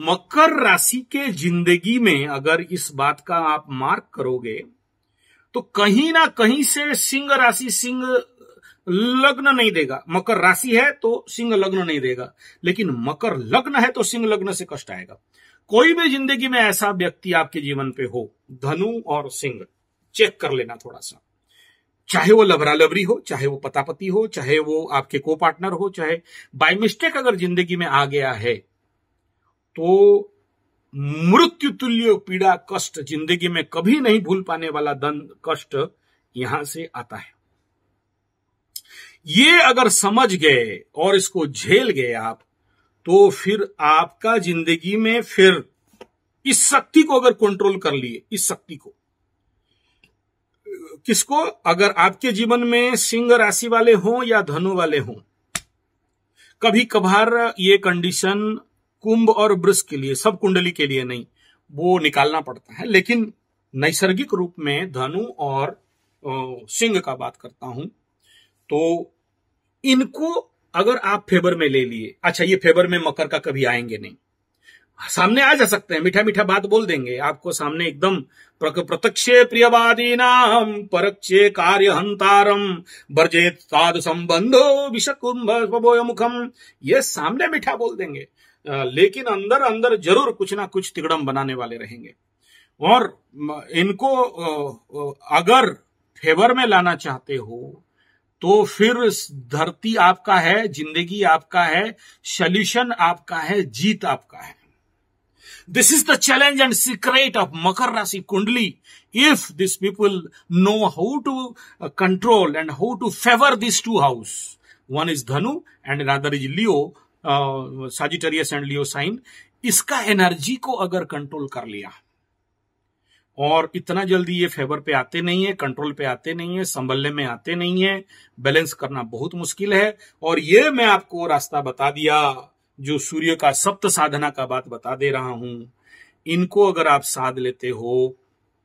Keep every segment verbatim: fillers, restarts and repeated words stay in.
मकर राशि के जिंदगी में अगर इस बात का आप मार्क करोगे तो कहीं ना कहीं से सिंह राशि सिंह लग्न नहीं देगा। मकर राशि है तो सिंह लग्न नहीं देगा, लेकिन मकर लग्न है तो सिंह लग्न से कष्ट आएगा। कोई भी जिंदगी में ऐसा व्यक्ति आपके जीवन पे हो, धनु और सिंह, चेक कर लेना थोड़ा सा। चाहे वो लबरा लबरी हो, चाहे वो पतापति हो, चाहे वो आपके को पार्टनर हो, चाहे बाय मिस्टेक अगर जिंदगी में आ गया है तो मृत्यु तुल्य पीड़ा कष्ट, जिंदगी में कभी नहीं भूल पाने वाला दंड कष्ट यहां से आता है। ये अगर समझ गए और इसको झेल गए आप, तो फिर आपका जिंदगी में फिर इस शक्ति को अगर कंट्रोल कर लिए, इस शक्ति को, किसको, अगर आपके जीवन में सिंह राशि वाले हों या धनु वाले हों, कभी कभार ये कंडीशन कुंभ और वृष के लिए, सब कुंडली के लिए नहीं, वो निकालना पड़ता है, लेकिन नैसर्गिक रूप में धनु और सिंह का बात करता हूं, तो इनको अगर आप फेवर में ले लिए, अच्छा ये फेवर में मकर का कभी आएंगे नहीं, सामने आ जा सकते हैं, मीठा मीठा बात बोल देंगे आपको सामने एकदम, प्रत्यक्षे प्रियवादी नाम परक्षे कार्य हंतारम बर्जेत साधु संबंधो विषकुंभय मुखम, ये सामने मीठा बोल देंगे, लेकिन अंदर अंदर जरूर कुछ ना कुछ तिगड़म बनाने वाले रहेंगे। और इनको अगर फेवर में लाना चाहते हो तो फिर धरती आपका है, जिंदगी आपका है, सॉल्यूशन आपका है, जीत आपका है। This is the challenge and secret of Makar rashi kundli. If this people know how to control and how to favour this two house, one is Dhanu and another is Leo, Sagittarius and Leo sign, इसका energy को अगर control कर लिया, और इतना जल्दी ये favour पे आते नहीं है, कंट्रोल पे आते नहीं है, संभलने में आते नहीं है, बैलेंस करना बहुत मुश्किल है। और ये मैं आपको रास्ता बता दिया, जो सूर्य का सप्त साधना का बात बता दे रहा हूं, इनको अगर आप साध लेते हो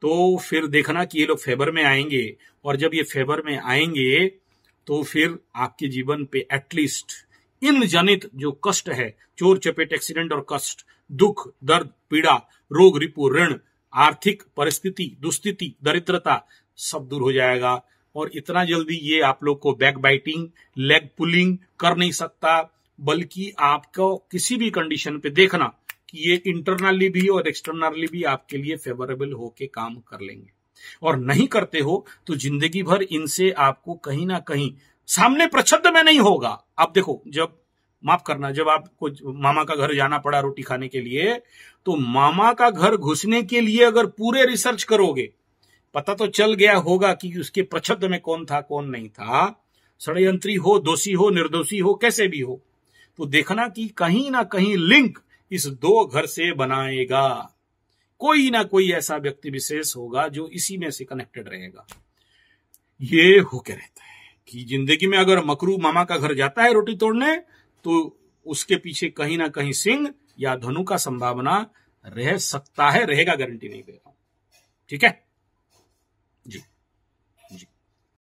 तो फिर देखना कि ये लोग फेवर में आएंगे, और जब ये फेवर में आएंगे तो फिर आपके जीवन पे एटलीस्ट इन जनित जो कष्ट है, चोर चपेट एक्सीडेंट और कष्ट, दुख दर्द पीड़ा रोग रिपु ऋण, आर्थिक परिस्थिति दुस्थिति दरिद्रता सब दूर हो जाएगा। और इतना जल्दी ये आप लोग को बैक बाइटिंग लेग पुलिंग कर नहीं सकता, बल्कि आपको किसी भी कंडीशन पे देखना कि ये इंटरनली भी और एक्सटर्नली भी आपके लिए फेवरेबल होके काम कर लेंगे। और नहीं करते हो तो जिंदगी भर इनसे आपको कहीं ना कहीं सामने प्रच्छद में नहीं होगा। आप देखो, जब माफ करना, जब आपको मामा का घर जाना पड़ा रोटी खाने के लिए, तो मामा का घर घुसने के लिए अगर पूरे रिसर्च करोगे, पता तो चल गया होगा कि उसके प्रच्छद में कौन था कौन नहीं था, षड्यंत्री हो, दोषी हो, निर्दोषी हो, कैसे भी हो, तो देखना कि कहीं ना कहीं लिंक इस दो घर से बनाएगा। कोई ना कोई ऐसा व्यक्ति विशेष होगा जो इसी में से कनेक्टेड रहेगा। ये होके रहता है कि जिंदगी में अगर मकरू मामा का घर जाता है रोटी तोड़ने, तो उसके पीछे कहीं ना कहीं सिंह या धनु का संभावना रह सकता है, रहेगा, गारंटी नहीं दे रहा हूं, ठीक है।